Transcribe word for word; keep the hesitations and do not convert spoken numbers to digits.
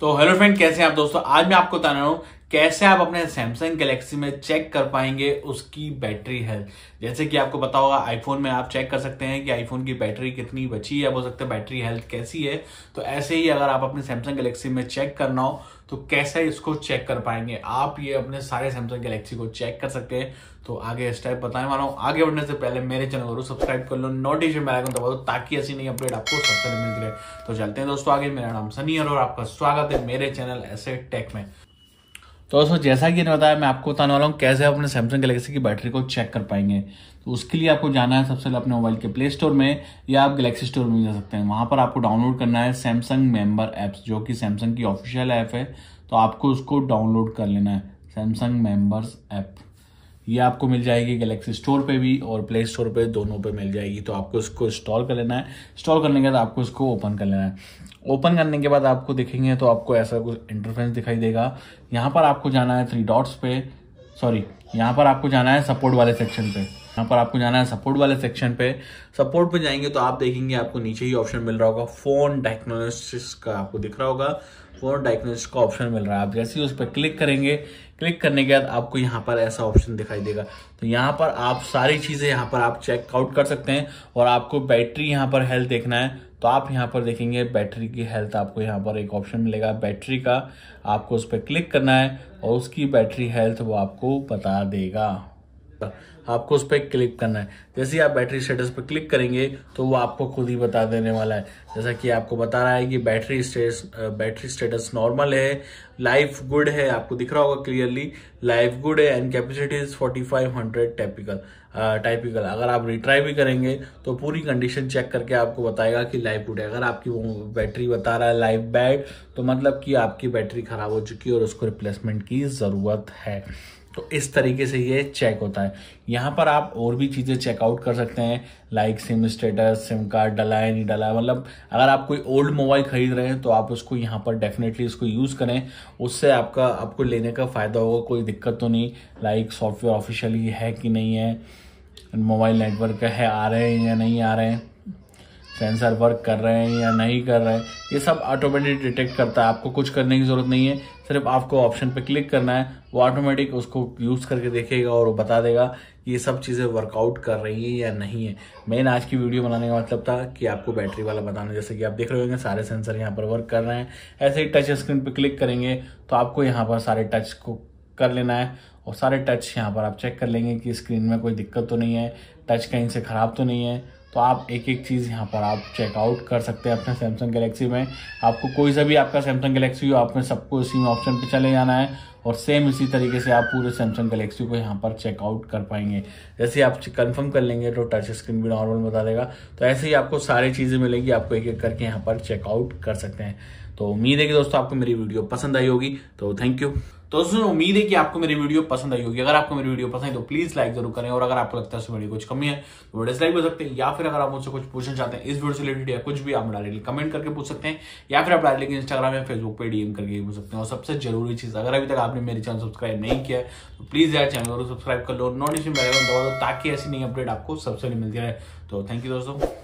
तो hello friend, कैसे हैं आप दोस्तों। आज मैं आपको बताने वाला हूँ कैसे आप अपने सैमसंग गैलेक्सी में चेक कर पाएंगे उसकी बैटरी हेल्थ। जैसे कि आपको पता होगा आईफोन में आप चेक कर सकते हैं कि आईफोन की बैटरी कितनी बची है, बोल सकते हैं बैटरी हेल्थ कैसी है। तो ऐसे ही अगर आप अपने सैमसंग गैलेक्सी में चेक करना हो तो कैसे इसको चेक कर पाएंगे आप, ये अपने सारे सैमसंग गैलेक्सी को चेक कर सकते हैं। तो आगे स्टेप बताने वाला हूँ। आगे बढ़ने से पहले मेरे चैनल को सब्सक्राइब कर लो, नोटिफिकेशन बेल आइकन दबा दो ताकि ऐसी नई अपडेट आपको सबसे पहले मिलती रहे। तो चलते हैं दोस्तों आगे। मेरा नाम सनी और आपका स्वागत है मेरे चैनल एसए टेक में। तो दोस्तों जैसा कि मैंने बताया, मैं आपको बताने वाला हूँ कैसे आप अपने सैमसंग गैलेक्सी की बैटरी को चेक कर पाएंगे। तो उसके लिए आपको जाना है सबसे पहले अपने मोबाइल के प्ले स्टोर में, या आप गैलेक्सी स्टोर में जा सकते हैं। वहाँ पर आपको डाउनलोड करना है सैमसंग मेंबर ऐप्स, जो कि सैमसंग की ऑफिशियल ऐप है। तो आपको उसको डाउनलोड कर लेना है, सैमसंग मेम्बर्स ऐप। ये आपको मिल जाएगी गैलेक्सी स्टोर पे भी और प्ले स्टोर पे, दोनों पे मिल जाएगी। तो आपको इसको इंस्टॉल कर लेना है। इंस्टॉल करने के बाद आपको इसको ओपन कर लेना है। ओपन करने के बाद आपको देखेंगे तो आपको ऐसा कुछ इंटरफेस दिखाई देगा। यहाँ पर आपको जाना है थ्री डॉट्स पे, सॉरी यहाँ पर आपको जाना है सपोर्ट वाले सेक्शन पे। यहाँ पर आपको जाना है सपोर्ट वाले सेक्शन पे। सपोर्ट पे जाएंगे तो आप देखेंगे आपको नीचे ही ऑप्शन मिल रहा होगा, फोन डायग्नोस्टिक्स का आपको दिख रहा होगा, फोन डायग्नोस्टिक्स का ऑप्शन मिल रहा है। आप जैसे ही उस पर क्लिक करेंगे, क्लिक करने के बाद आपको यहाँ पर ऐसा ऑप्शन दिखाई देगा। तो यहाँ पर आप सारी चीज़ें यहाँ पर आप चेकआउट कर सकते हैं। और आपको बैटरी यहाँ पर हेल्थ देखना है तो आप यहाँ पर देखेंगे बैटरी की हेल्थ, आपको यहाँ पर एक ऑप्शन मिलेगा बैटरी का, आपको उस पर क्लिक करना है और उसकी बैटरी हेल्थ वो आपको बता देगा। आपको उस पर क्लिक करना है। जैसे ही आप बैटरी स्टेटस पर क्लिक करेंगे तो वो आपको खुद ही बता देने वाला है। जैसा कि आपको बता रहा है कि battery status battery status normal है, लाइफ गुड है, आपको दिख रहा होगा क्लियरली लाइफ गुड है, and capacity is forty five hundred. Typical typical अगर आप रिट्राई भी करेंगे तो पूरी कंडीशन चेक करके आपको बताएगा कि लाइफ गुड है। अगर आपकी वो बैटरी बता रहा है लाइफ बैड तो मतलब कि आपकी बैटरी खराब हो चुकी है और उसको रिप्लेसमेंट की ज़रूरत है। तो इस तरीके से ये चेक होता है। यहाँ पर आप और भी चीज़ें चेकआउट कर सकते हैं, like SIM status, SIM card डला है नहीं डला है। मतलब अगर आप कोई ओल्ड मोबाइल खरीद रहे हैं तो आप उसको यहाँ पर डेफिनेटली इसको यूज़ करें, उससे आपका आपको लेने का फ़ायदा होगा, कोई दिक्कत तो नहीं। लाइक सॉफ्टवेयर ऑफिशियली है कि नहीं है, मोबाइल नेटवर्क है, आ रहे हैं या नहीं आ रहे हैं, सेंसर वर्क कर रहे हैं या नहीं कर रहे हैं, ये सब ऑटोमेटिक डिटेक्ट करता है। आपको कुछ करने की ज़रूरत नहीं है, सिर्फ आपको ऑप्शन पे क्लिक करना है, वो ऑटोमेटिक उसको यूज़ करके देखेगा और वो बता देगा कि ये सब चीज़ें वर्कआउट कर रही है या नहीं है। मेन आज की वीडियो बनाने का मतलब था कि आपको बैटरी वाला बताना। जैसे कि आप देख रहे होंगे सारे सेंसर यहाँ पर वर्क कर रहे हैं। ऐसे ही टच स्क्रीन पर क्लिक करेंगे तो आपको यहाँ पर सारे टच को कर लेना है और सारे टच यहाँ पर आप चेक कर लेंगे कि स्क्रीन में कोई दिक्कत तो नहीं है, टच कहीं से ख़राब तो नहीं है। तो आप एक एक चीज़ यहाँ पर आप चेकआउट कर सकते हैं अपने सैमसंग गैलेक्सी में। आपको कोई सा भी आपका सैमसंग गैलेक्सी हो, आपने सबको इसी ऑप्शन पे चले जाना है और सेम इसी तरीके से आप पूरे सैमसंग गैलेक्सी को यहाँ पर चेकआउट कर पाएंगे। जैसे आप कंफर्म कर लेंगे तो टच स्क्रीन भी नॉर्मल बता देगा। तो ऐसे ही आपको सारी चीज़ें मिलेंगी, आपको एक एक करके यहाँ पर चेकआउट कर सकते हैं। तो उम्मीद है कि दोस्तों आपको मेरी वीडियो पसंद आई होगी। तो थैंक यू। तो दोस्तों उम्मीद है कि आपको मेरी वीडियो पसंद आई होगी। अगर आपको मेरी वीडियो पसंद है तो प्लीज लाइक जरूर करें, और अगर आपको लगता है उसमें मेरी कुछ कमी है तो डिसलाइक कर सकते हैं, या फिर अगर आप मुझसे कुछ पूछना चाहते हैं इस वीडियो से रिलेटेड या कुछ भी, आप डायरेक्टली कमेंट करके पूछ सकते हैं, या फिर आप डायरेक्टली इंस्टाग्राम या फेसबुक पर डीएम करके पूछ सकते हैं। और सबसे जरूरी चीज़, अगर अभी तक आपने मेरे चैनल सब्सक्राइब नहीं किया है तो प्लीज यार चैनल को सब्सक्राइब कर लो, नोटिफिकेशन बेल आइकन दबा दो ताकि ऐसी नई अपडेट आपको सबसे पहले मिलती रहे। तो थैंक यू दोस्तों।